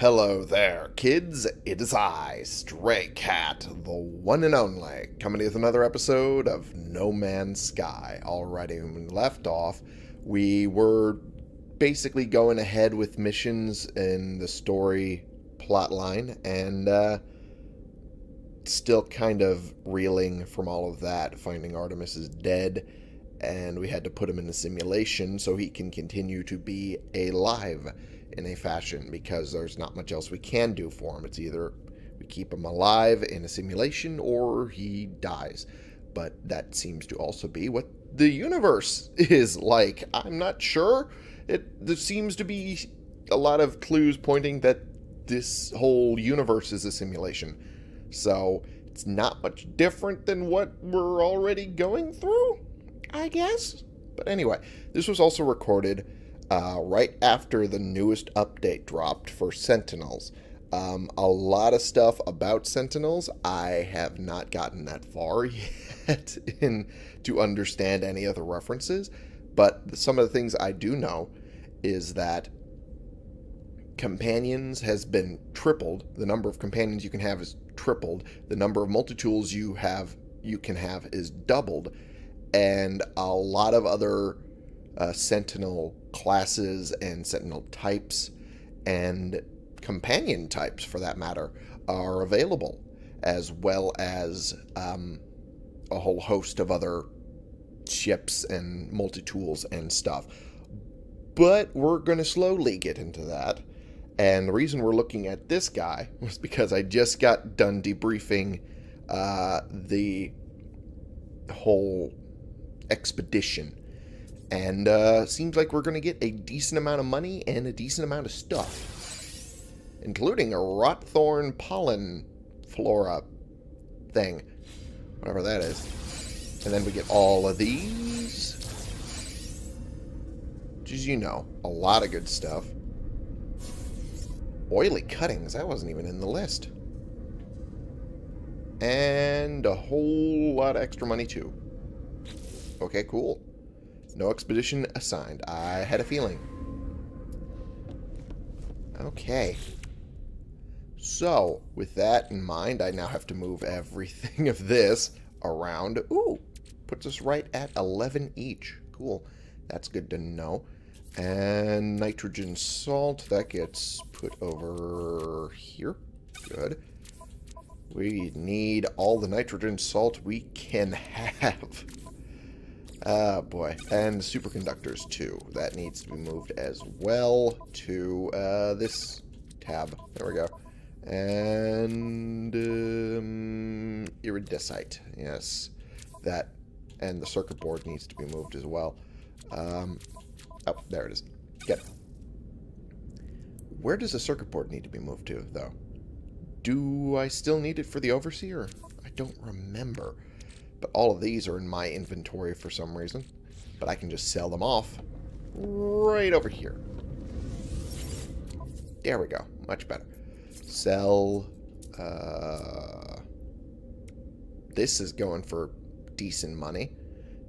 Hello there, kids. It is I, Stray Cat, the one and only, coming with another episode of No Man's Sky. Alrighty, when we left off, we were basically going ahead with missions in the story plotline, and still kind of reeling from all of that, finding Artemis is dead, and we had to put him in a simulation so he can continue to be alive in a fashion, because there's not much else we can do for him. It's either we keep him alive in a simulation or he dies. But that seems to also be what the universe is like. I'm not sure. There seems to be a lot of clues pointing that this whole universe is a simulation. So it's not much different than what we're already going through, I guess. But anyway, this was also recorded right after the newest update dropped for Sentinels. A lot of stuff about Sentinels. I have not gotten that far yet to understand any of the references, but some of the things I do know is that companions has been tripled. The number of companions you can have is tripled. The number of multi-tools you can have is doubled, and a lot of other Sentinel classes and Sentinel types and companion types, for that matter, are available, as well as a whole host of other ships and multi-tools and stuff. But we're going to slowly get into that, and the reason we're looking at this guy was because I just got done debriefing the whole expedition. And seems like we're going to get a decent amount of money and a decent amount of stuff, including a Rotthorn Pollen Flora thing, whatever that is. And then we get all of these, which is, you know, a lot of good stuff. Oily Cuttings, that wasn't even in the list. And a whole lot of extra money, too. Okay, cool. No expedition assigned. I had a feeling. Okay. So, with that in mind, I now have to move everything of this around. Ooh! Puts us right at 11 each. Cool. That's good to know. And nitrogen salt. That gets put over here. Good. We need all the nitrogen salt we can have. Oh, boy. And superconductors, too. That needs to be moved as well to this tab. There we go. And iridescite. Yes. That and the circuit board needs to be moved as well. Oh, there it is. Get it. Where does the circuit board need to be moved to, though? Do I still need it for the overseer? I don't remember. But all of these are in my inventory for some reason. But I can just sell them off right over here. There we go. Much better. Sell. This is going for decent money.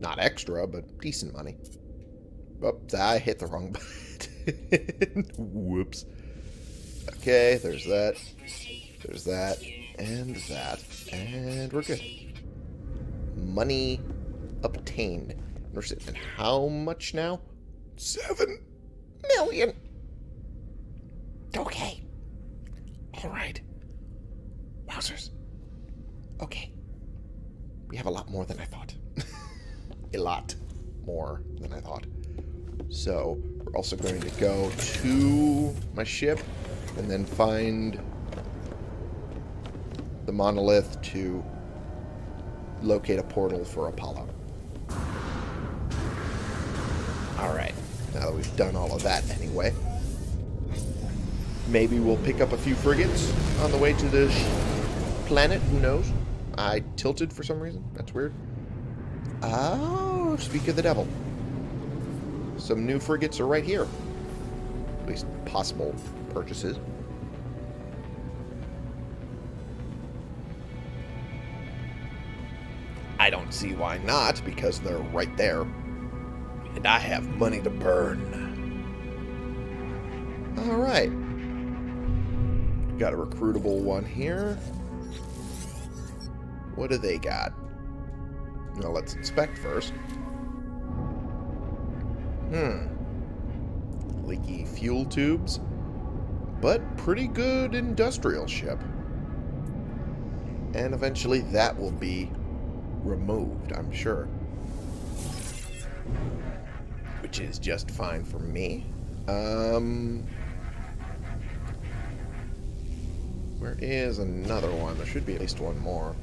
Not extra, but decent money. Oops, I hit the wrong button. Whoops. Okay, there's that. There's that. And we're good. Money obtained. We're sitting at how much now? 7 million. Okay. All right. Wowzers. Okay. We have a lot more than I thought. A lot more than I thought. So we're also going to go to my ship and then find the monolith to locate a portal for Apollo. Alright, now that we've done all of that anyway, maybe we'll pick up a few frigates on the way to this planet, who knows? I tilted for some reason, that's weird. Oh, speak of the devil. Some new frigates are right here. At least possible purchases. I don't see why not, because they're right there. And I have money to burn. Alright. got a recruitable one here. What do they got? Now let's inspect first. Leaky fuel tubes, but pretty good industrial ship. And eventually that will be removed, I'm sure. Which is just fine for me. Where is another one? There should be at least one more.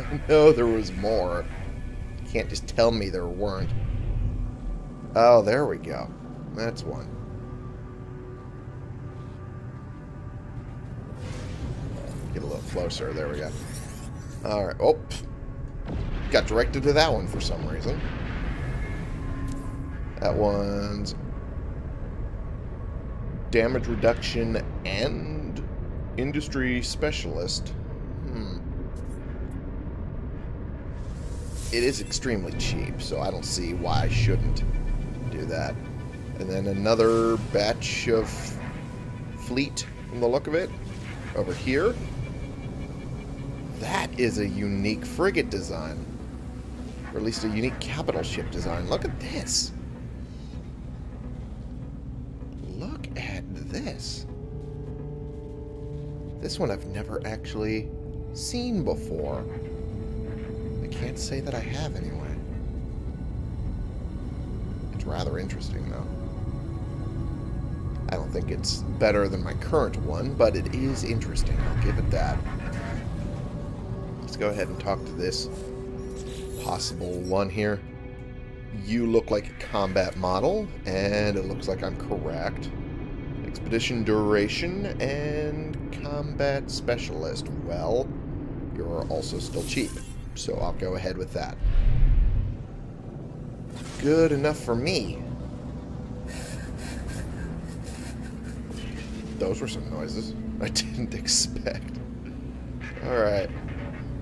I know there was more. You can't just tell me there weren't. Oh, there we go. That's one. Get a little closer. There we go. Alright. Oh. Got directed to that one for some reason. That one's damage reduction and industry specialist. It is extremely cheap, so I don't see why I shouldn't do that. And then another batch of fleet from the look of it over here. That is a unique frigate design. Or at least a unique capital ship design. Look at this. Look at this. This one I've never actually seen before. I can't say that I have anyway. It's rather interesting though. I don't think it's better than my current one, but it is interesting. I'll give it that. Let's go ahead and talk to this possible one here. You look like a combat model, and it looks like I'm correct. Expedition duration and combat specialist. Well, you're also still cheap, so I'll go ahead with that. Good enough for me. Those were some noises I didn't expect. Alright.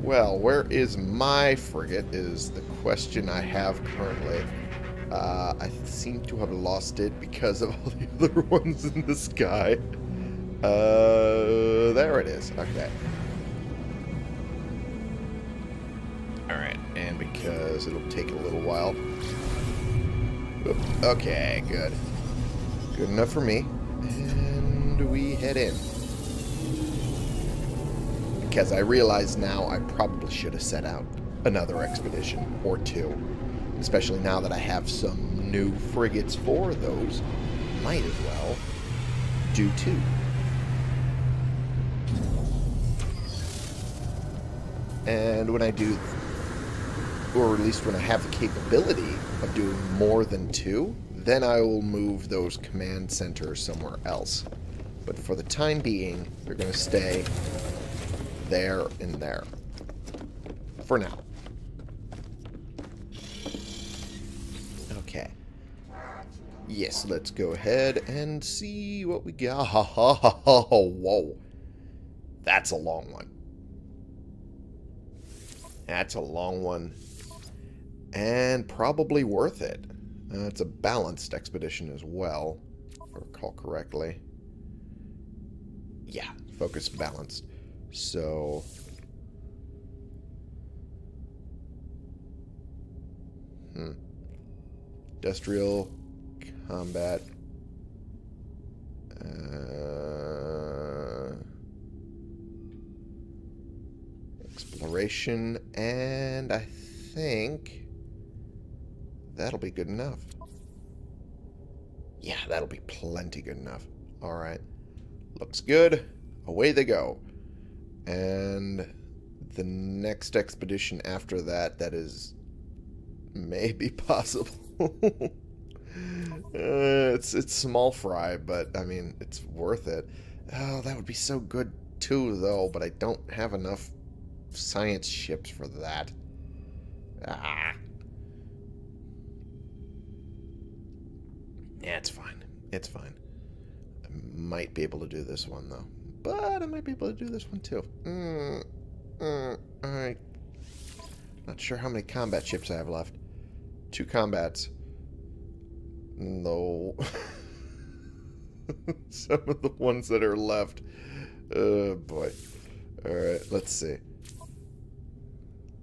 Well, where is my frigate is the question I have currently. I seem to have lost it because of all the other ones in the sky. There it is. Okay. Alright, and because it'll take a little while. Oops. Okay, good. Good enough for me. And we head in. Because I realize now I probably should have set out another expedition or two. Especially now that I have some new frigates for those. Might as well do two. And when I do, or at least when I have the capability of doing more than two, then I will move those command centers somewhere else. But for the time being, they're going to stay there and there. For now. Okay. Yes, let's go ahead and see what we got. Whoa. That's a long one. That's a long one. And probably worth it. It's a balanced expedition as well, if I recall correctly. Yeah, focus balanced. So, industrial combat. Exploration, and I think that'll be good enough. Yeah, that'll be plenty good enough. All right, looks good. Away they go. And the next expedition after that, that is maybe possible. It's small fry, but I mean, it's worth it. Oh, that would be so good too, though, but I don't have enough science ships for that. Ah. Yeah, it's fine. It's fine. I might be able to do this one, though. But I might be able to do this one, too. Alright. Not sure how many combat ships I have left. Two combats. No. Some of the ones that are left. Oh, boy. Alright, let's see.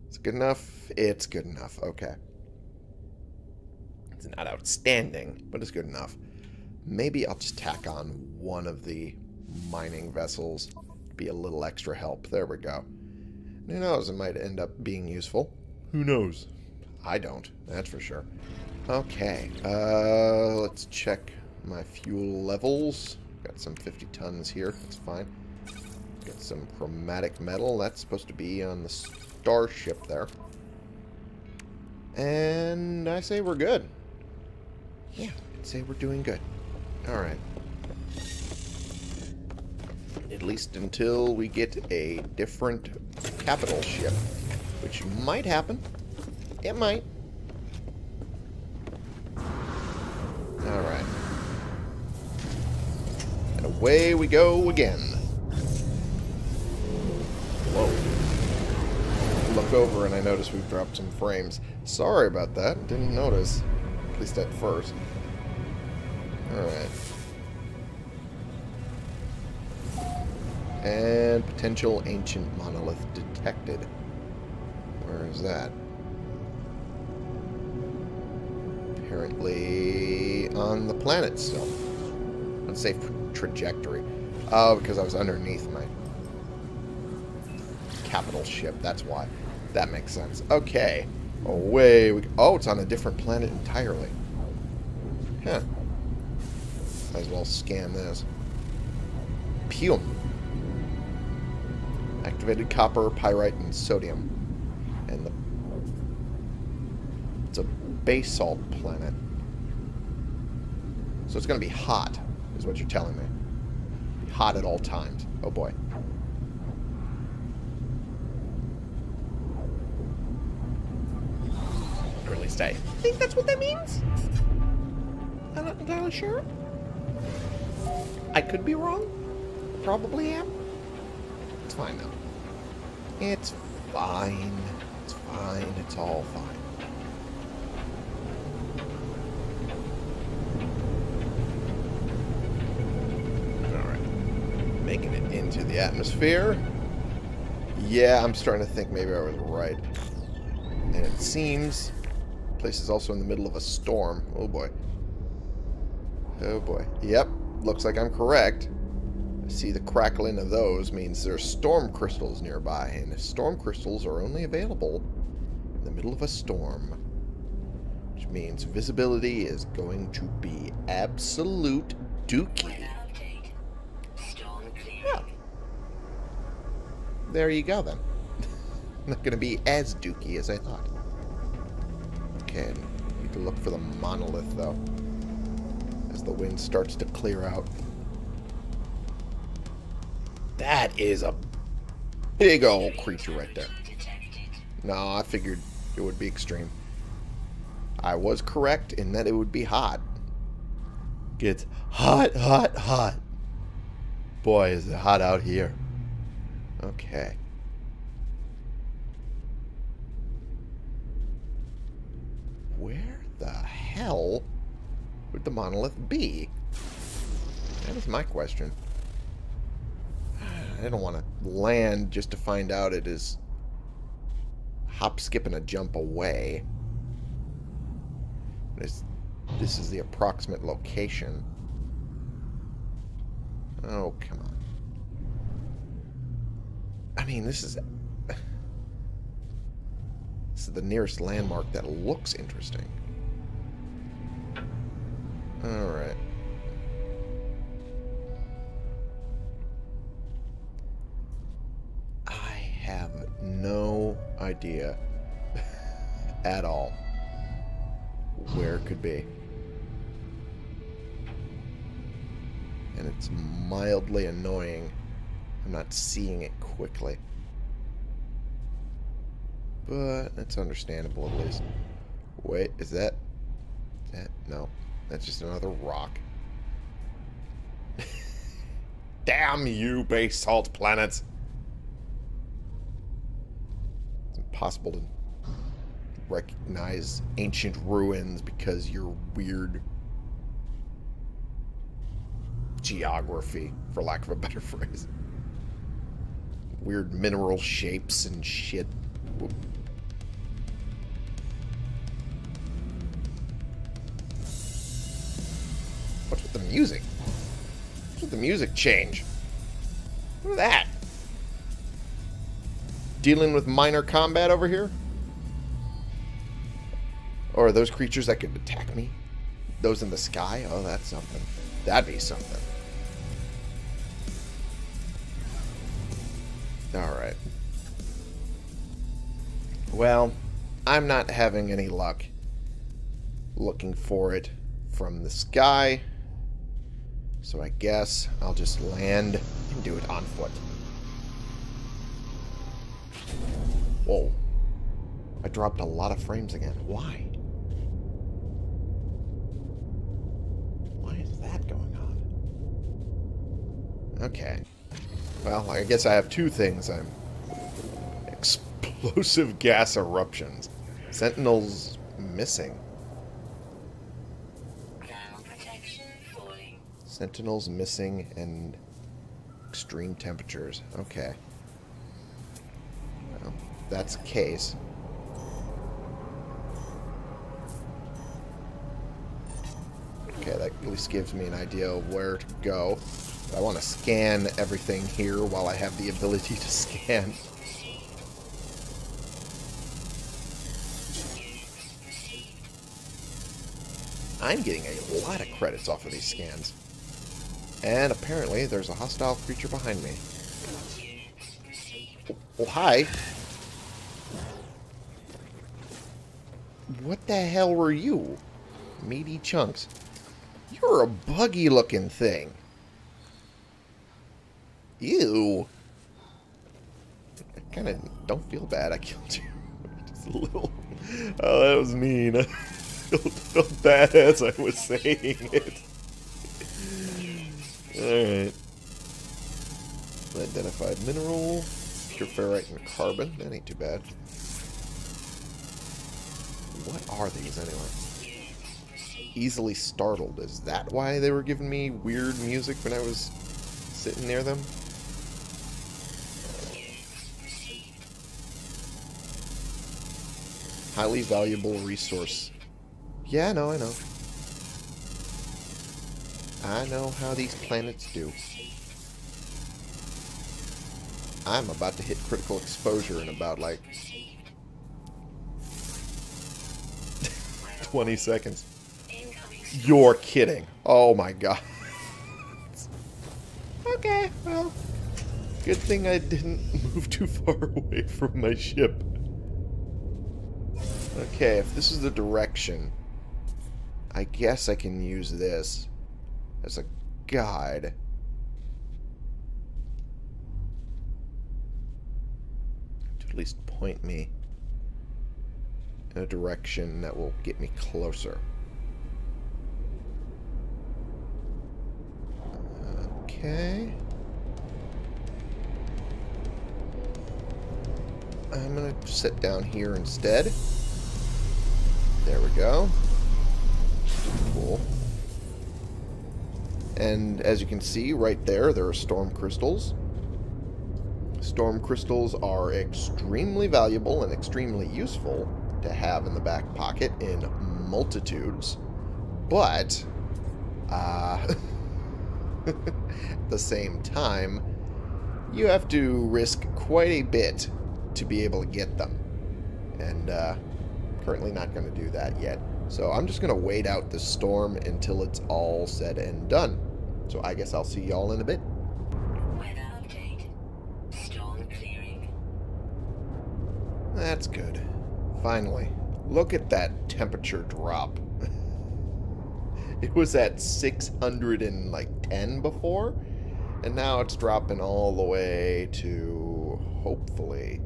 It's good enough? It's good enough. Okay. It's not outstanding, but it's good enough. Maybe I'll just tack on one of the mining vessels. Be a little extra help. There we go. And who knows? It might end up being useful. Who knows? I don't. That's for sure. Okay. Let's check my fuel levels. Got some 50 tons here. That's fine. Got some chromatic metal. That's supposed to be on the starship there. And I say we're good. Yeah, I'd say we're doing good. Alright. At least until we get a different capital ship. Which might happen. It might. Alright. And away we go again. Whoa. Look over and I notice we've dropped some frames. Sorry about that. Didn't notice. At least at first. Alright. And potential ancient monolith detected. Where is that? Apparently on the planet still. Unsafe trajectory. Oh, because I was underneath my capital ship. That's why. That makes sense. Okay. Away we go. Oh, it's on a different planet entirely. Huh. Might as well scan this. Pium. Activated copper, pyrite, and sodium. And it's a basalt planet. So it's going to be hot, is what you're telling me. Hot at all times. Oh, boy. Or at least I think that's what that means. I'm not entirely sure. I could be wrong. Probably am. It's fine, though. It's fine. It's fine. It's all fine. Alright. Making it into the atmosphere. Yeah, I'm starting to think maybe I was right. And it seems the place is also in the middle of a storm. Oh, boy. Oh, boy. Yep. Looks like I'm correct. See, the crackling of those means there's storm crystals nearby, and if storm crystals are only available in the middle of a storm, which means visibility is going to be absolute dookie. Yeah. There you go, then. Not going to be as dookie as I thought. Okay, need to look for the monolith, though, as the wind starts to clear out. That is a big old creature right there. No, I figured it would be extreme. I was correct in that it would be hot. Gets hot, hot, hot. Boy, is it hot out here. Okay. Where the hell would the monolith be? That is my question. I don't want to land just to find out it is hop, skip, and a jump away. This is the approximate location. Oh, come on. I mean, this is the nearest landmark that looks interesting. All right. No idea at all where it could be. And it's mildly annoying. I'm not seeing it quickly. But it's understandable at least. Wait, is that? No. That's just another rock. Damn you, basalt planets! Possible to recognize ancient ruins because you're weird geography, for lack of a better phrase. Weird mineral shapes and shit. Whoop. What's with the music? What's with the music change? Look at that. Dealing with minor combat over here? Or are those creatures that could attack me? Those in the sky? Oh, that's something. That'd be something. Alright. Well, I'm not having any luck looking for it from the sky. So I guess I'll just land and do it on foot. Whoa. I dropped a lot of frames again. Why? Why is that going on? Okay. Well, I guess I have two things. I'm explosive gas eruptions. Sentinels missing. Sentinels missing and extreme temperatures. Okay. Well, that's the case. Okay, that at least gives me an idea of where to go. I want to scan everything here while I have the ability to scan. I'm getting a lot of credits off of these scans. And apparently there's a hostile creature behind me. Well, hi. What the hell were you? Meaty chunks. You're a buggy looking thing. Ew. I kind of don't feel bad I killed you. Just a little. Oh, that was mean. I felt bad as I was saying it. Alright. Unidentified mineral. Pure ferrite and carbon. That ain't too bad. What are these anyway? Easily startled. Is that why they were giving me weird music when I was sitting near them? Highly valuable resource. Yeah, no, I know. I know how these planets do. I'm about to hit critical exposure in about, like, 20 seconds. You're kidding. Oh my god. Okay, well, good thing I didn't move too far away from my ship. Okay, if this is the direction, I guess I can use this as a guide. To at least point me in a direction that will get me closer. Okay. I'm gonna sit down here instead. There we go. Cool. And as you can see right there, there are storm crystals. Storm crystals are extremely valuable and extremely useful to have in the back pocket in multitudes. But, at the same time, you have to risk quite a bit to be able to get them. And currently not going to do that yet. So I'm just going to wait out the storm until it's all said and done. So I guess I'll see y'all in a bit. Weather update. Storm clearing. That's good. Finally. Look at that temperature drop. It was at 610 before, and now it's dropping all the way to, hopefully,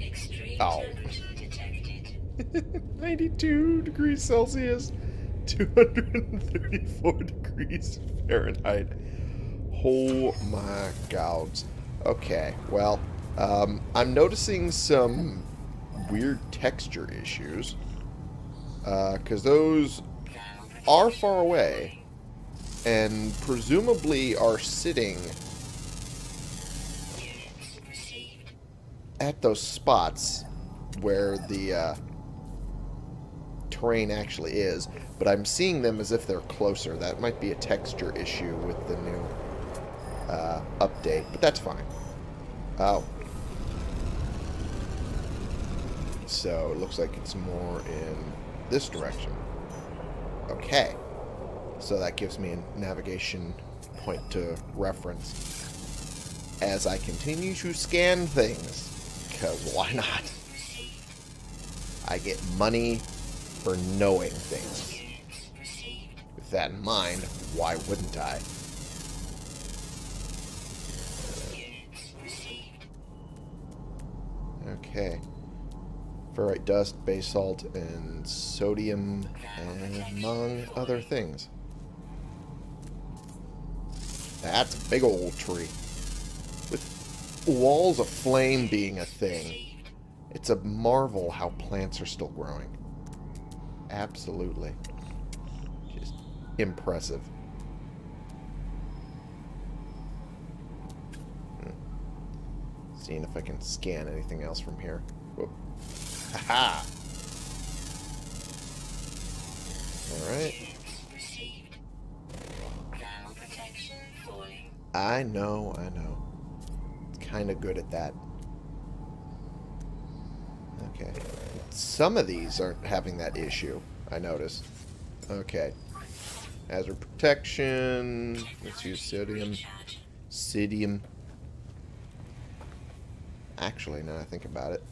extreme temperature detected. 92 degrees Celsius, 234 degrees Fahrenheit. Oh my gods. Okay, well, I'm noticing some weird texture issues, because those are far away, and presumably are sitting at those spots where the terrain actually is, but I'm seeing them as if they're closer. That might be a texture issue with the new update, but that's fine. Oh. So it looks like it's more in this direction. Okay. So that gives me a navigation point to reference as I continue to scan things. Because why not? I get money for knowing things. With that in mind, why wouldn't I? Okay. Ferrite dust, basalt, and sodium, and among other things. That's a big old tree. With walls of flame being a thing, it's a marvel how plants are still growing. Absolutely. Just impressive. Seeing if I can scan anything else from here. Whoop. Aha! Alright. I know, I know. It's kind of good at that. Okay. Some of these aren't having that issue, I noticed. Okay. Hazard protection. Let's use sodium. Sodium. Actually, now I think about it.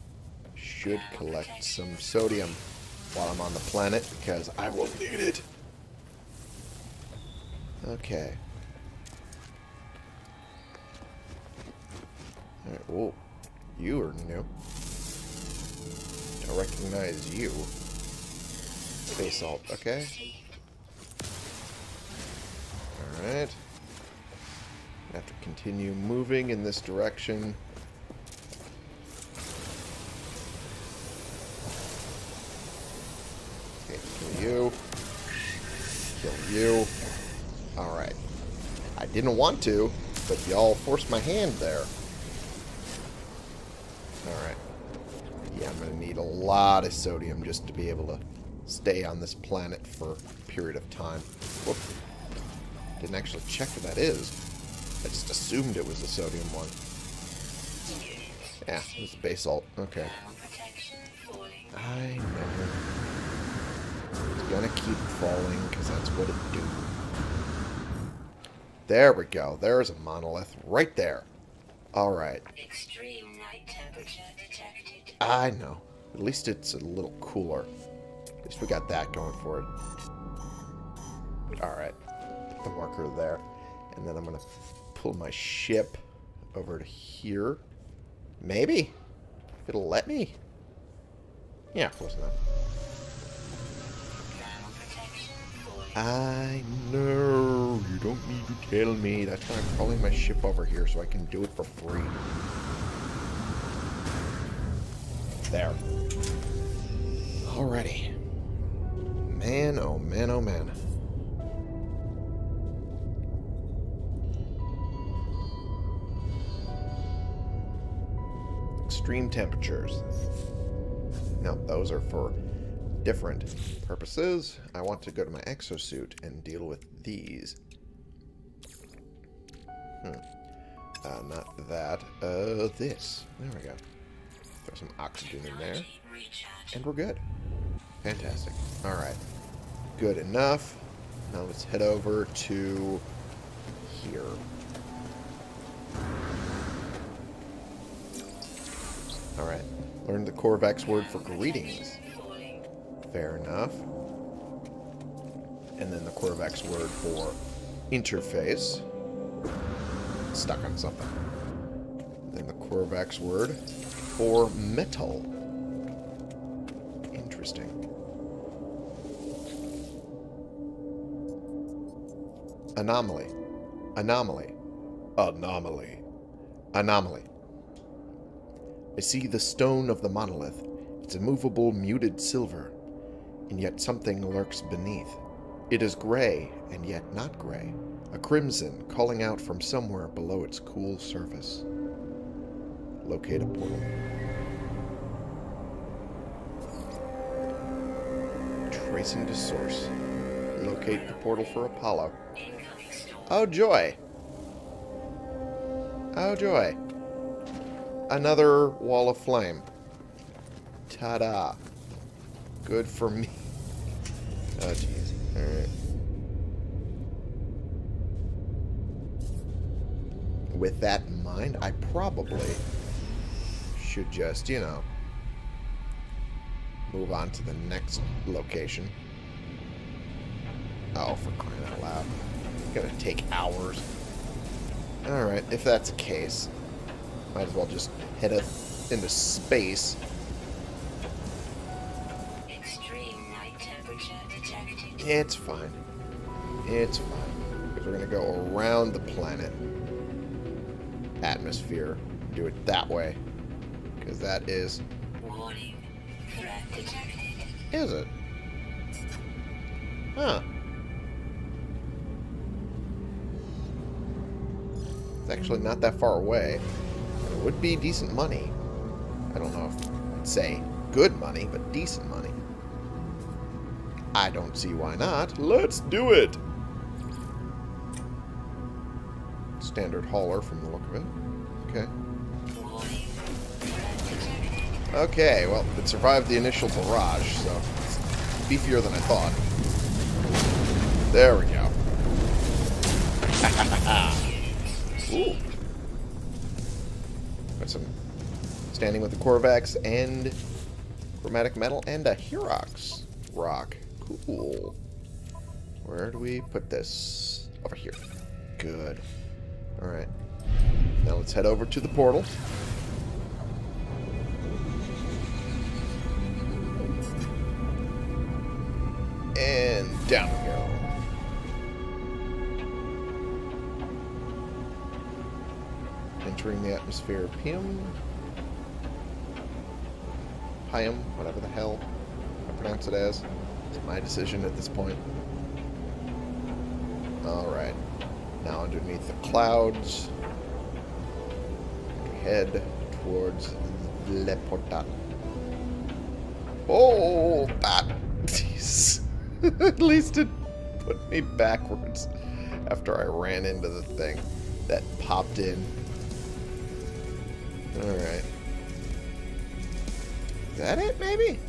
Should collect some sodium while I'm on the planet because I will need it. Okay. Alright, whoa. You are new. I recognize you. Basalt, okay. Alright. I have to continue moving in this direction. You. Kill you. Alright. I didn't want to, but y'all forced my hand there. Alright. Yeah, I'm going to need a lot of sodium just to be able to stay on this planet for a period of time. Whoop. Didn't actually check what that is. I just assumed it was the sodium one. Yeah, it was the basalt. Okay. I never... It's gonna keep falling because that's what it do. There we go. There's a monolith right there. All right. Extreme night temperature detected. I know. At least it's a little cooler. At least we got that going for it. All right. Put the marker there, and then I'm gonna pull my ship over to here. Maybe if it'll let me. Yeah, of course not. I know, you don't need to tell me. That's why I'm calling my ship over here so I can do it for free. There. Alrighty. Man, oh man, oh man. Extreme temperatures. No, those are for... different purposes. I want to go to my exosuit and deal with these. Not that. This. There we go. Throw some oxygen in there. And we're good. Fantastic. Alright. Good enough. Now let's head over to here. Alright. Learn the Korvax word for greetings. Fair enough. And then the Korvax word for interface. Stuck on something. Then the Korvax word for metal. Interesting. Anomaly. Anomaly. Anomaly. Anomaly. I see the stone of the monolith. It's immovable, muted silver. And yet something lurks beneath. It is gray, and yet not gray, a crimson calling out from somewhere below its cool surface. Locate a portal. Tracing to source. Locate the portal for Apollo. Oh joy! Oh joy! Another wall of flame. Ta-da! Good for me. Oh jeez. Alright. With that in mind, I probably should just, you know, move on to the next location. Oh, for crying out loud. It's gonna take hours. Alright, if that's the case, might as well just head up into space. Extreme night temperature detected. It's fine. It's fine. Because we're gonna go around the planet. Atmosphere. Do it that way. Because that is... Warning. Threat detected. Is it? Huh. It's actually not that far away. It would be decent money. I don't know if I'd say good money, but decent money. I don't see why not. Let's do it! Standard hauler from the look of it. Okay. Okay, well, it survived the initial barrage, so it's beefier than I thought. There we go. Ooh. That's some standing with the Korvax and chromatic metal and a Herox rock. Cool. Where do we put this? Over here. Good. Alright. Now let's head over to the portal. And down we go. Entering the atmosphere of Pium, whatever the hell I pronounce it as. It's my decision at this point. Alright. Now underneath the clouds, head towards Le Portal. Oh, that! Jeez. At least it put me backwards after I ran into the thing that popped in. Alright. Is that it, maybe?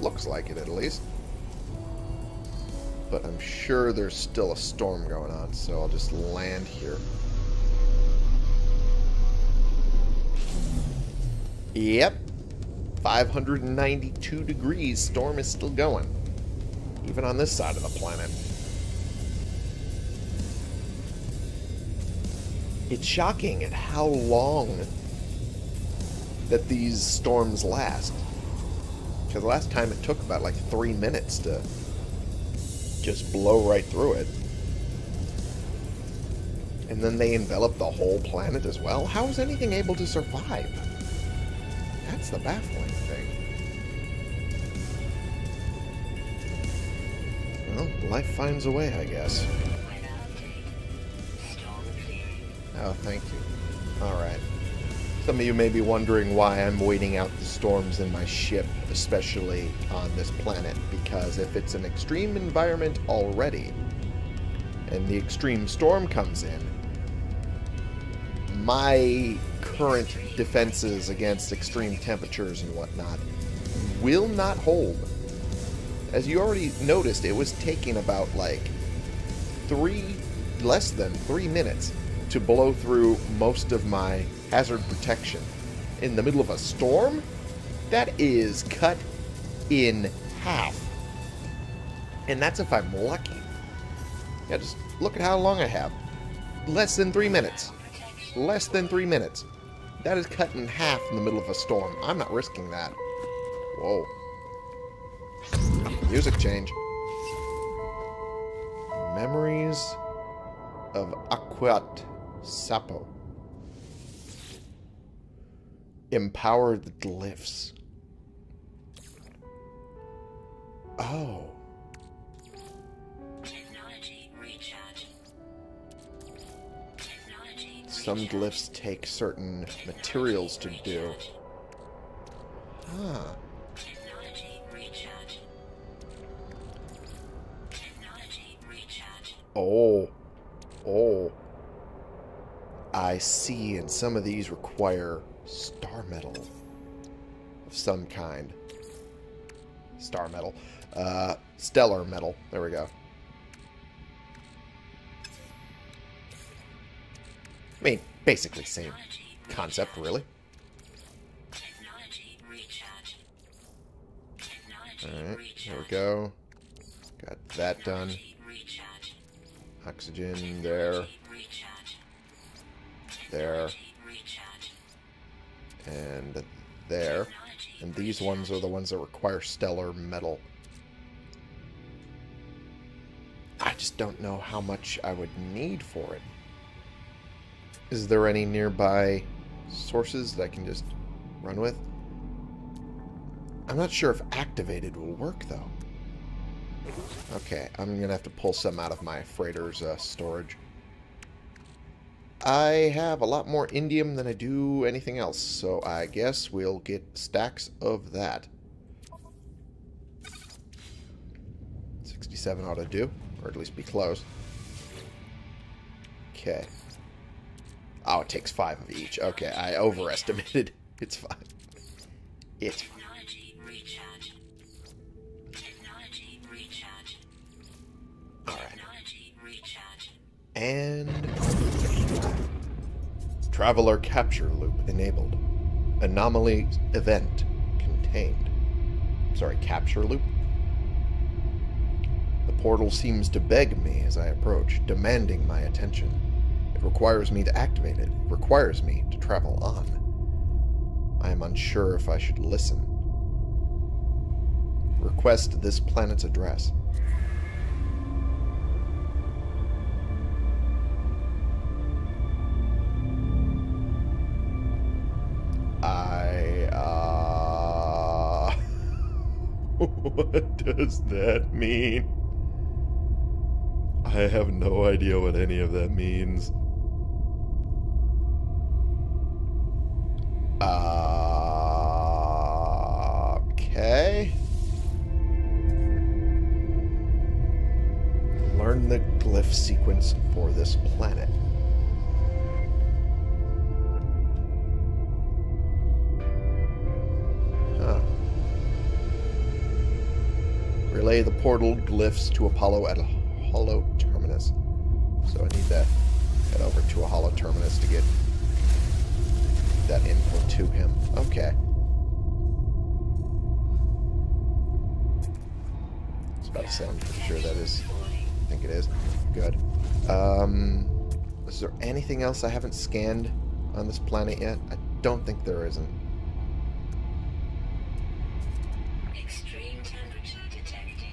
Looks like it, at least. But I'm sure there's still a storm going on, so I'll just land here. Yep. 592 degrees. Storm is still going. Even on this side of the planet. It's shocking at how long that these storms last. Because the last time it took about like 3 minutes to... just blow right through it. And then they envelop the whole planet as well. How is anything able to survive? That's the baffling thing. Well, life finds a way, I guess. Oh, thank you. Alright. Some of you may be wondering why I'm waiting out the storms in my ship, especially on this planet, because if it's an extreme environment already, and the extreme storm comes in, my current defenses against extreme temperatures and whatnot will not hold. As you already noticed, it was taking about, like, less than three minutes to blow through most of my... hazard protection in the middle of a storm that is cut in half, and that's if I'm lucky. Yeah, just look at how long I have. Less than 3 minutes. That is cut in half in the middle of a storm. I'm not risking that. Whoa. Music change. Memories of Aquat Sapo. Empower the glyphs. Oh. some glyphs take certain materials to do. Ah. Oh. Oh. I see, and some of these require star metal of some kind. Star metal. Stellar metal. There we go. I mean, basically same concept, really. Alright, there we go. Got that done. Oxygen there. There. And there. And these ones are the ones that require stellar metal. I just don't know how much I would need for it. Is there any nearby sources that I can just run with? I'm not sure if activated will work, though. Okay, I'm going to have to pull some out of my freighter's storage. I have a lot more indium than I do anything else, so I guess we'll get stacks of that. 67 ought to do, or at least be close. Okay. Oh, it takes 5 of each. Okay, I overestimated. It's 5. It's 5. Alright. And... Traveler capture loop enabled. Anomaly event contained. Sorry, capture loop? The portal seems to beg me as I approach, demanding my attention. It requires me to activate it. It requires me to travel on. I am unsure if I should listen. Request this planet's address. What does that mean? I have no idea what any of that means. Okay. Learn the glyph sequence for this planet. Relay the portal glyphs to Apollo at a holoterminus. So I need to head over to a holoterminus to get that info to him. Okay. It's about to sound pretty sure that is. I think it is. Good. Is there anything else I haven't scanned on this planet yet? I don't think there isn't.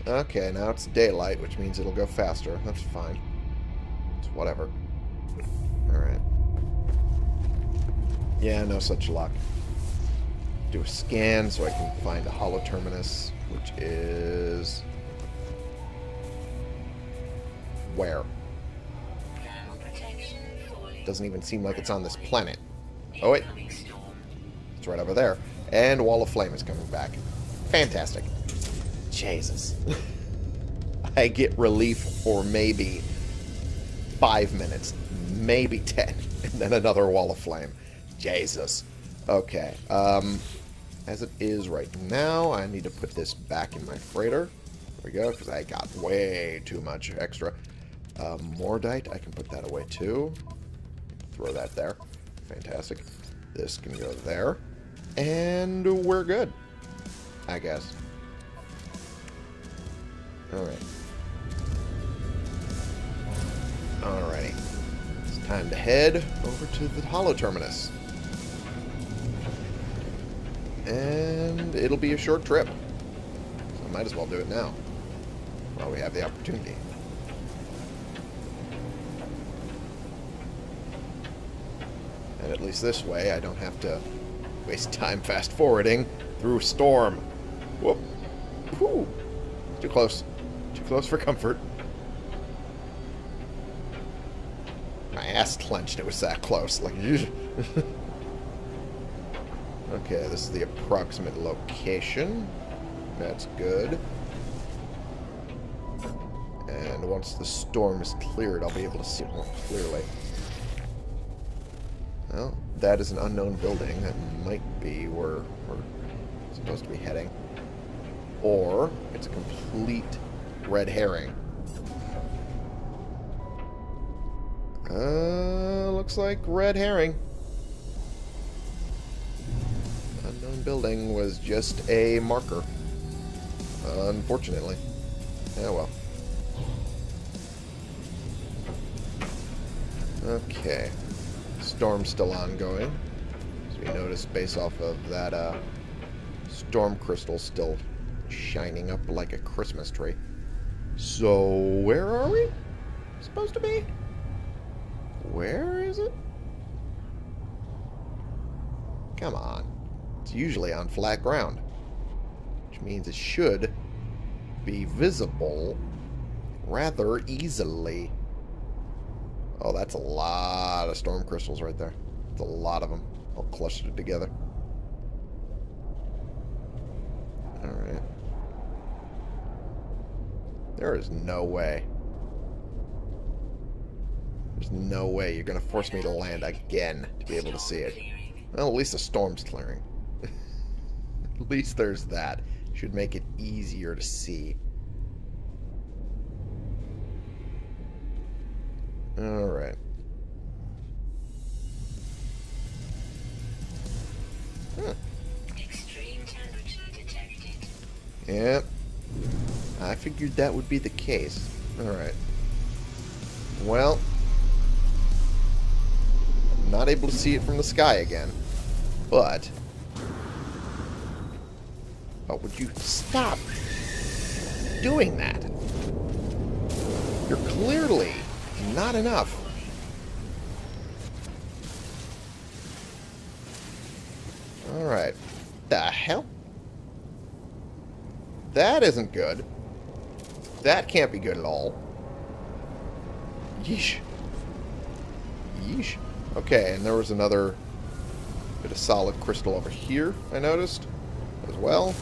Okay, now it's daylight, which means it'll go faster. That's fine. It's whatever. Alright. Yeah, no such luck. Do a scan so I can find a holoterminus, which is... where? Doesn't even seem like it's on this planet. Oh, wait. It's right over there. And Wall of Flame is coming back. Fantastic. Jesus. I get relief for maybe 5 minutes, maybe 10, and then another Wall of Flame. Jesus. Okay. As it is right now, I need to put this back in my freighter. There we go, because I got way too much extra. Mordite, I can put that away too. Throw that there. Fantastic. This can go there. And we're good, I guess. Alright. Alrighty. It's time to head over to the holoterminus. And it'll be a short trip. So I might as well do it now while we have the opportunity. And at least this way I don't have to waste time fast forwarding through a storm. Whoop. Whew. Too close. Too close for comfort. my ass clenched. It was that close. Like, okay, this is the approximate location. That's good. And once the storm is cleared, I'll be able to see it more clearly. Well, that is an unknown building. That might be where we're supposed to be heading. Or it's a complete red herring. Looks like red herring. Unknown building was just a marker. Unfortunately. Oh well. Okay. Storm's still ongoing. As we noticed based off of that, storm crystal still shining up like a Christmas tree. So, where are we supposed to be? Where is it? Come on. It's usually on flat ground. Which means it should be visible rather easily. Oh, that's a lot of storm crystals right there. It's a lot of them. All clustered together. Alright. There is no way. There's no way you're going to force me to land again to be able to see it. Well, at least the storm's clearing. At least there's that. Should make it easier to see. Alright. Huh. Extreme temperature detected. Yep. I figured that would be the case. Alright. Well... not able to see it from the sky again, but would you stop doing that? You're clearly not enough. All right, the hell? That isn't good. That can't be good at all. Yeesh. Yeesh. Okay, and there was another bit of solid crystal over here, I noticed, as well.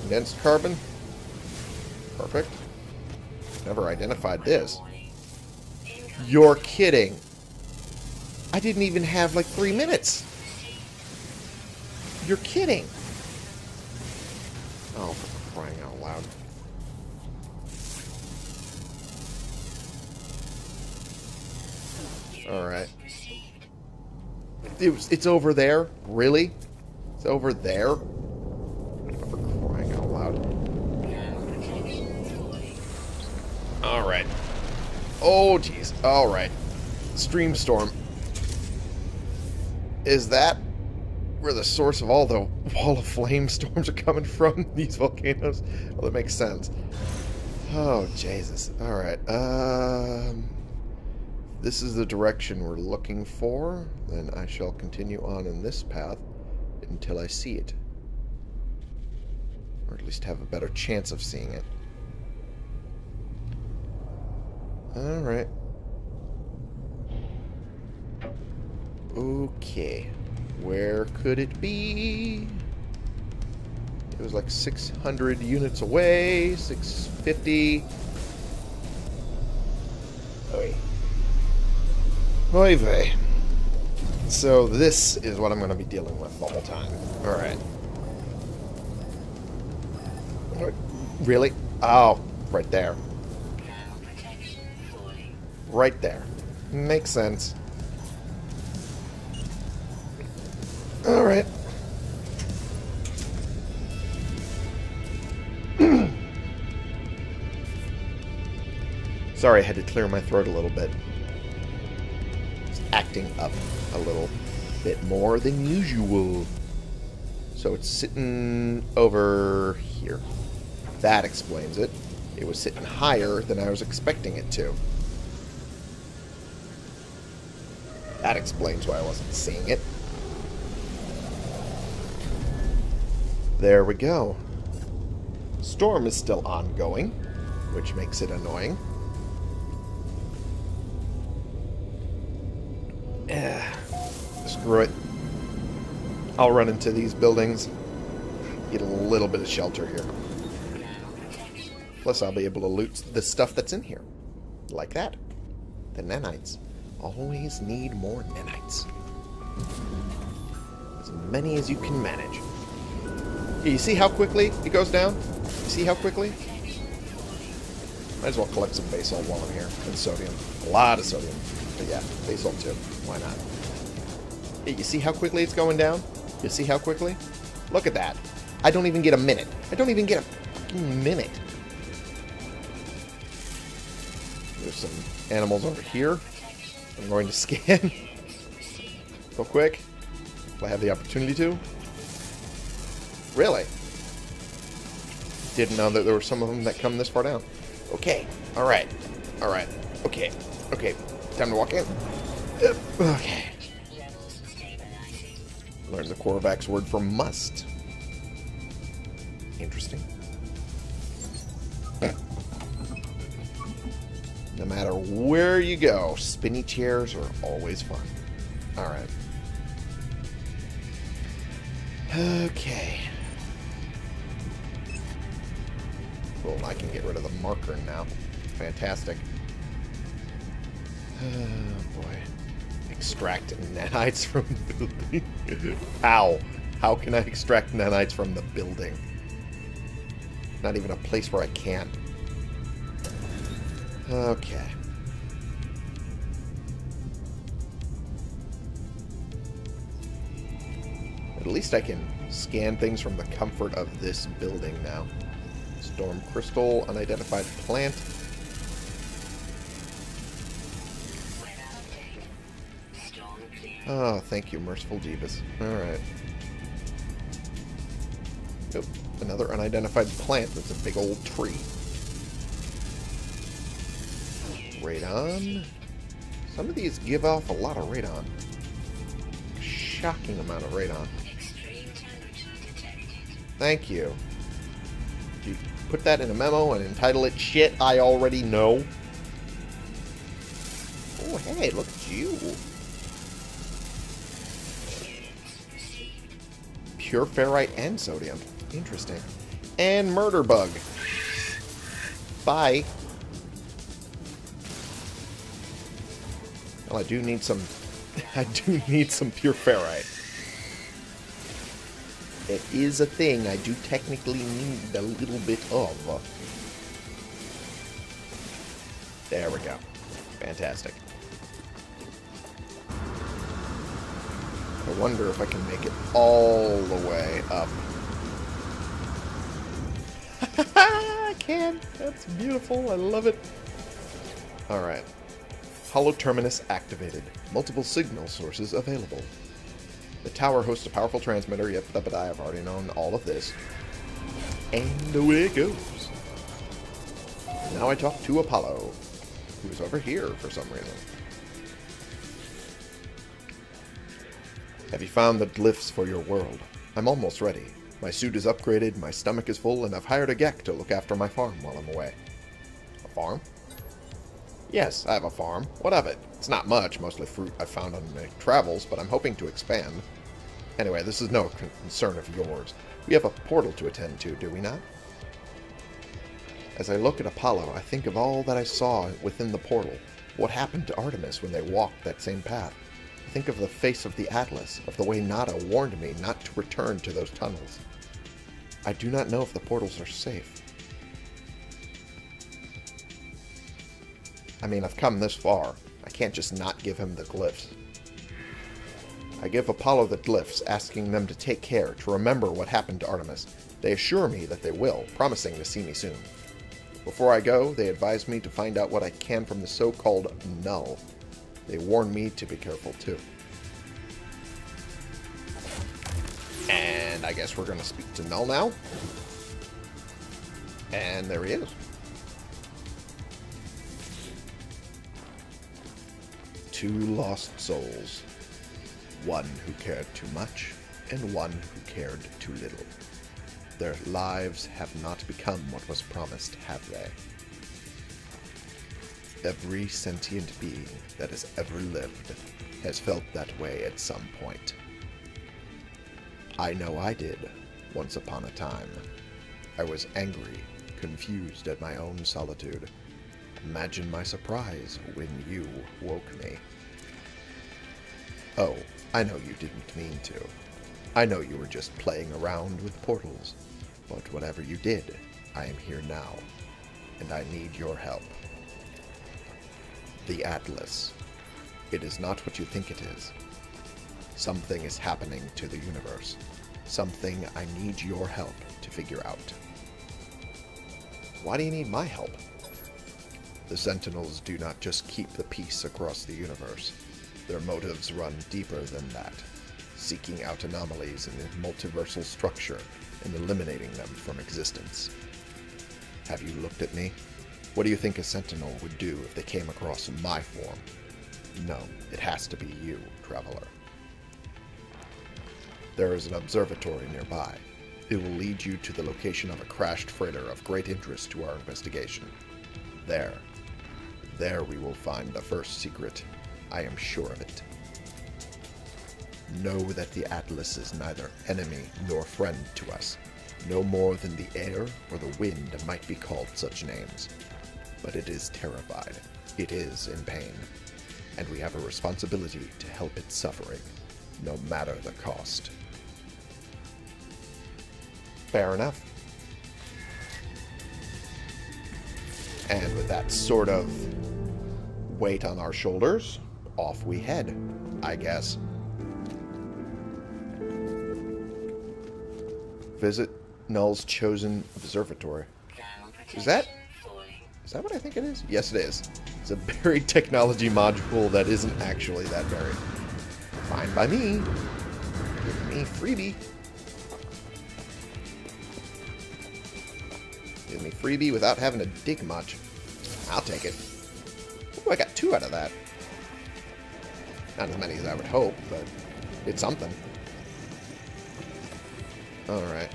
Condensed carbon. Perfect. Never identified this. You're kidding. I didn't even have, like, 3 minutes. You're kidding. Oh, for crying out loud. Alright. It's over there? Really? It's over there? I'm for crying out loud. Alright. Oh, jeez. Alright. Stream storm. Is that where the source of all the wall of flame storms are coming from? These volcanoes? Well, that makes sense. Oh, Jesus. Alright. This is the direction we're looking for, then I shall continue on in this path until I see it. Or at least have a better chance of seeing it. Alright. Okay. Where could it be? It was like 600 units away, 650. Oh, wait. Oy vey. So this is what I'm going to be dealing with the whole time. Alright. Really? Oh, right there. Right there. Makes sense. Alright. Sorry, I had to clear my throat a little bit. Acting up a little bit more than usual. So it's sitting over here. That explains it. It was sitting higher than I was expecting it to. That explains why I wasn't seeing it. There we go. Storm is still ongoing, which makes it annoying. Screw it. I'll run into these buildings. Get a little bit of shelter here. Plus I'll be able to loot the stuff that's in here. Like that. The nanites. Always need more nanites. As many as you can manage. You see how quickly it goes down? You see how quickly? Might as well collect some basalt while I'm here. And sodium. A lot of sodium. But yeah, basalt too. Why not? You see how quickly it's going down? You see how quickly? Look at that. I don't even get a minute. I don't even get a fucking minute. There's some animals over here. I'm going to scan real quick. If I have the opportunity to. Really? Didn't know that there were some of them that come this far down. Okay. Alright. Alright. Okay. Okay. Time to walk in. Okay. Learn the Korvax word for must. Interesting. No matter where you go, spinny chairs are always fun. Alright. Okay. Cool, I can get rid of the marker now. Fantastic. Oh, boy. Extract nanites from the building. How? How can I extract nanites from the building? Not even a place where I can. Okay. At least I can scan things from the comfort of this building now. Storm crystal, unidentified plant. Oh, thank you, merciful Jeebus. Alright. Nope. Another unidentified plant. That's a big old tree. Radon. Some of these give off a lot of radon. A shocking amount of radon. Thank you. You put that in a memo and entitle it Shit I Already Know. Oh, hey, look at you. Pure ferrite and sodium. Interesting. And murder bug. Bye. Well, I do need some... I do need some pure ferrite. It is a thing I do technically need a little bit of. There we go. Fantastic. I wonder if I can make it all the way up. I can. That's beautiful. I love it. Alright. Holoterminus activated. Multiple signal sources available. The tower hosts a powerful transmitter. Yep, but I have already known all of this. And away it goes. Now I talk to Apollo, who's over here for some reason. Have you found the glyphs for your world? I'm almost ready. My suit is upgraded, my stomach is full, and I've hired a gek to look after my farm while I'm away. A farm? Yes, I have a farm. What of it? It's not much, mostly fruit I've found on my travels, but I'm hoping to expand. Anyway, this is no concern of yours. We have a portal to attend to, do we not? As I look at Apollo, I think of all that I saw within the portal. What happened to Artemis when they walked that same path? Think of the face of the Atlas, of the way Nada warned me not to return to those tunnels. I do not know if the portals are safe. I mean, I've come this far. I can't just not give him the glyphs. I give Apollo the glyphs, asking them to take care, to remember what happened to Artemis. They assure me that they will, promising to see me soon. Before I go, they advise me to find out what I can from the so-called Null. They warn me to be careful, too. And I guess we're going to speak to Null now. And there he is. Two lost souls. One who cared too much, and one who cared too little. Their lives have not become what was promised, have they? Every sentient being that has ever lived has felt that way at some point. I know I did, once upon a time. I was angry, confused at my own solitude. Imagine my surprise when you woke me. Oh, I know you didn't mean to. I know you were just playing around with portals. But whatever you did, I am here now, and I need your help. The Atlas. It is not what you think it is. Something is happening to the universe. Something I need your help to figure out. Why do you need my help? The Sentinels do not just keep the peace across the universe. Their motives run deeper than that, seeking out anomalies in the multiversal structure and eliminating them from existence. Have you looked at me? What do you think a Sentinel would do if they came across my form? No, it has to be you, Traveler. There is an observatory nearby. It will lead you to the location of a crashed freighter of great interest to our investigation. There we will find the first secret. I am sure of it. Know that the Atlas is neither enemy nor friend to us, no more than the air or the wind might be called such names. But it is terrified, it is in pain, and we have a responsibility to help its suffering, no matter the cost. Fair enough. And with that sort of weight on our shoulders, off we head, I guess. Visit Null's chosen observatory. Is that what I think it is? Yes, it is. It's a buried technology module that isn't actually that buried. Fine by me. Give me freebie. Give me freebie without having to dig much. I'll take it. Ooh, I got 2 out of that. Not as many as I would hope, but it's something. Alright,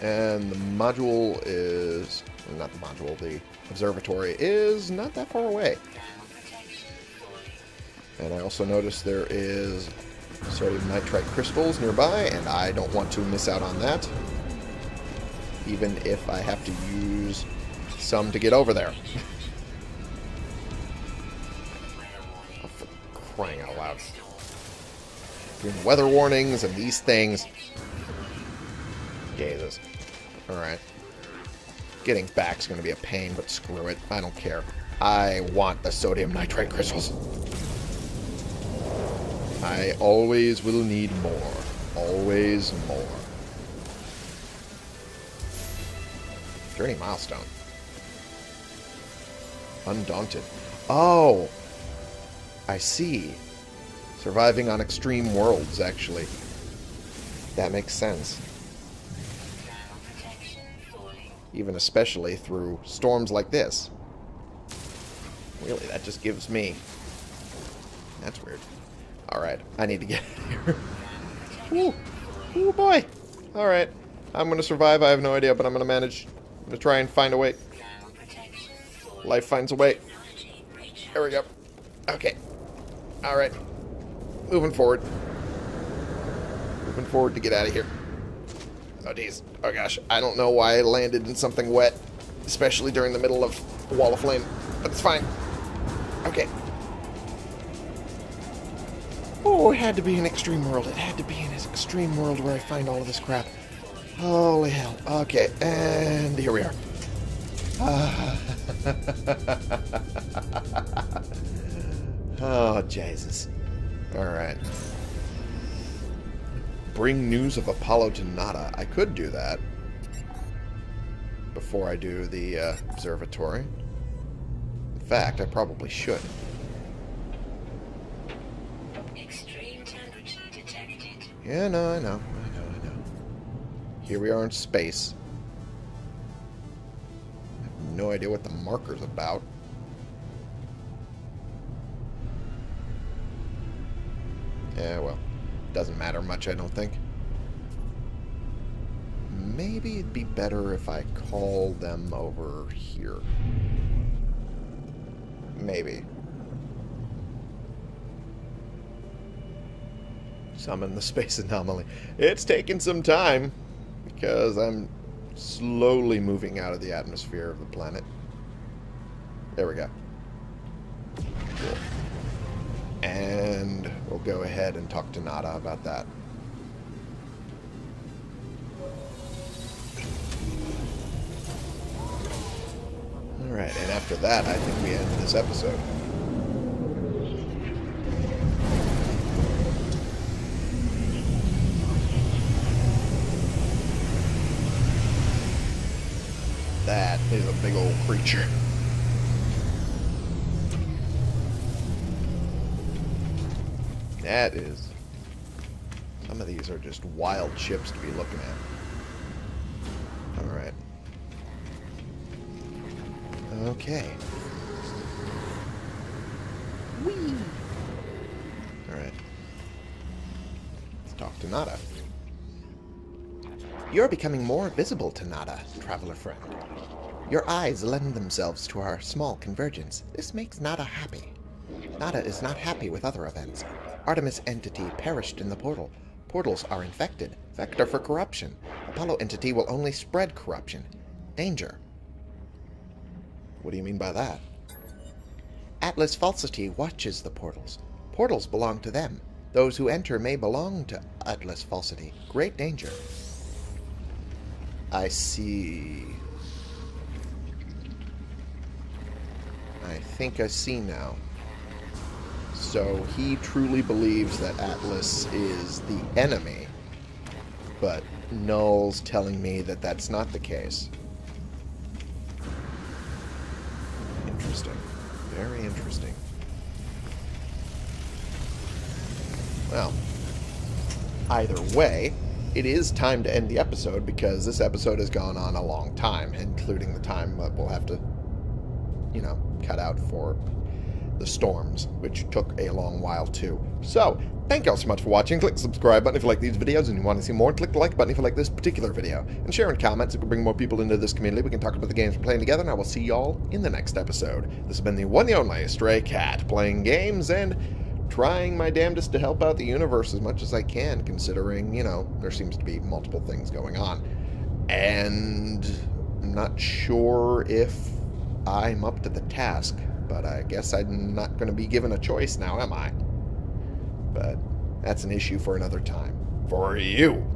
and the module is, not the module, the observatory is not that far away. And I also noticed there is sodium nitrite crystals nearby, and I don't want to miss out on that, even if I have to use some to get over there. Oh, for crying out loud. Doing weather warnings and these things. Jesus. Alright. Getting back's gonna be a pain, but screw it. I don't care. I want the sodium nitrite crystals. I always will need more. Always more. Journey milestone. Undaunted. Oh! I see. Surviving on extreme worlds, actually. That makes sense. Even especially through storms like this. Really, that just gives me... That's weird. Alright, I need to get out of here. Ooh. Ooh, boy! Alright. I'm gonna survive, I have no idea, but I'm gonna manage. I'm gonna try and find a way. Life finds a way. There we go. Okay. Alright. Moving forward. Moving forward to get out of here. Oh, geez. Oh, gosh. I don't know why I landed in something wet, especially during the middle of a wall of flame, but it's fine. Okay. Oh, it had to be an extreme world. It had to be in this extreme world where I find all of this crap. Holy hell. Okay, and here we are. Oh, Jesus. All right. Bring news of Apollo to Nada. I could do that before I do the observatory. In fact, I probably should. Extreme temperature detected. Yeah, no, I know. Here we are in space. I have no idea what the marker's about. Yeah, well. Doesn't matter much, I don't think. Maybe it'd be better if I call them over here. Maybe. Summon the space anomaly. It's taken some time because I'm slowly moving out of the atmosphere of the planet. There we go. Cool. And we'll go ahead and talk to Nada about that. Alright, and after that, I think we end this episode. That is a big old creature. That is... Some of these are just wild chips to be looking at. Alright. Okay. Whee! Alright. Let's talk to Nada. You're becoming more visible to Nada, traveler friend. Your eyes lend themselves to our small convergence. This makes Nada happy. Nada is not happy with other events. Artemis entity perished in the portal. Portals are infected. Vector for corruption. Apollo entity will only spread corruption. Danger. What do you mean by that? Atlas falsity watches the portals. Portals belong to them. Those who enter may belong to Atlas falsity. Great danger. I see. I think I see now. So he truly believes that Atlas is the enemy, but Null's telling me that that's not the case. Interesting. Very interesting. Well, either way, it is time to end the episode because this episode has gone on a long time, including the time that we'll have to, you know, cut out for the storms, which took a long while too. So, thank you all so much for watching. Click the subscribe button if you like these videos and you want to see more. Click the like button if you like this particular video. And share in comments if we bring more people into this community. We can talk about the games we're playing together, and I will see y'all in the next episode. This has been the one and only Stray Cat, playing games and trying my damnedest to help out the universe as much as I can, considering, you know, there seems to be multiple things going on. And I'm not sure if I'm up to the task. But I guess I'm not going to be given a choice now, am I? But that's an issue for another time. For you!